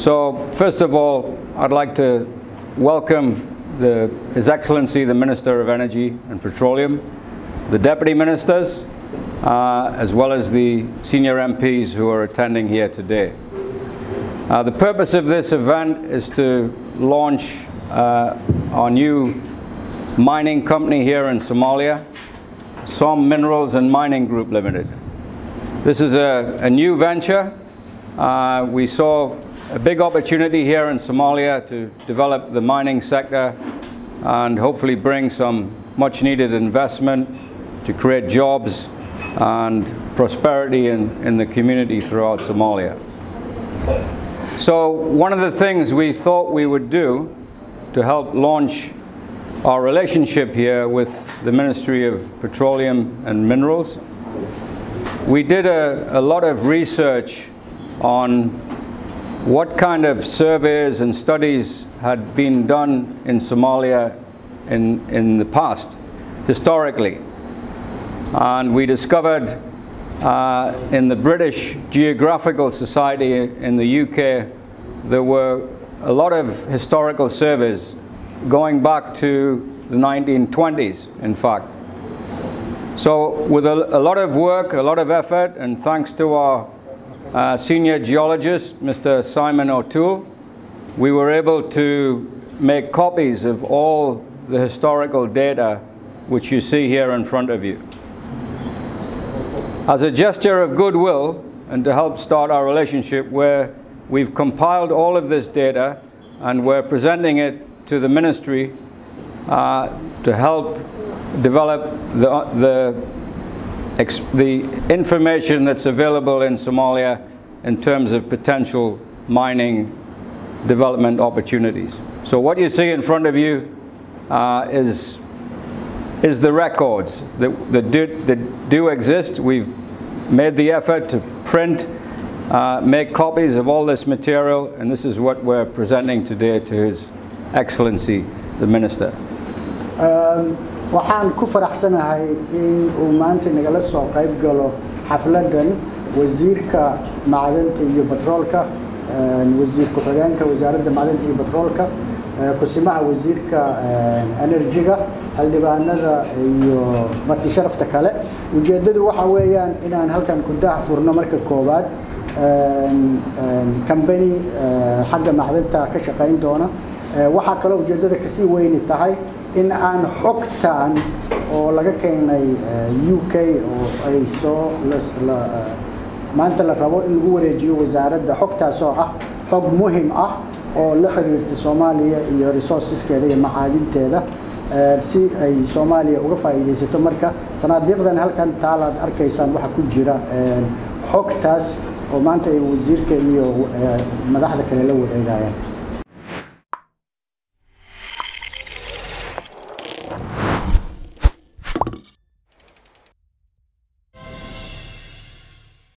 So first of all, I'd like to welcome His Excellency the Minister of Energy and Petroleum, the Deputy Ministers, as well as the senior MPs who are attending here today. The purpose of this event is to launch our new mining company here in Somalia, Som Minerals and Mining Group Limited. This is a new venture. We saw a big opportunity here in Somalia to develop the mining sector and hopefully bring some much needed investment to create jobs and prosperity in the community throughout Somalia. So one of the things we thought we would do to help launch our relationship here with the Ministry of Petroleum and Minerals, we did a lot of research on what kind of surveys and studies had been done in Somalia in the past, historically. And we discovered in the British Geographical Society in the UK, there were a lot of historical surveys going back to the 1920s, in fact. So with a lot of work, a lot of effort, and thanks to our senior geologist, Mr. Simon O'Toole, we were able to make copies of all the historical data which you see here in front of you. As a gesture of goodwill and to help start our relationship, where we've compiled all of this data and we're presenting it to the ministry to help develop the information that's available in Somalia in terms of potential mining development opportunities. So what you see in front of you is the records that do exist. We've made the effort to print, make copies of all this material, and this is what we're presenting today to His Excellency, the Minister. Waxaan ku faraxsanahay in uu maanta nagala soo qayb galo xafladan wasiirka macdanta iyo petroolka, wasiirka ku xigeenka wasaaradda macdanta iyo petroolka, kusimaha wasiirka energiga, xildhibaanada iyo marti sharafta kale. Ujeedadu waxa weeyaan inaan halkan ku daa furno marka koobaad company xagga macdanta ka shaqayn doona. Waxa kale oo ujeedada ka sii weyn tahay in aan xogtaan oo laga keenay UK oo ay soo maanta la rabo in lagu wareejiyo wasaaradda xogtaasoo ah xog muhiim ah oo la xiriirta Soomaaliya iyo resources-keeda iyo macaalinteeda si ay Soomaaliya uga faa'iideysato. Marka sanadiiqdan halkan taalaad arkaysaan waxa ku jira xogtaas oo maanta ay wasiirka iyo madaxda kale la wareegayaan.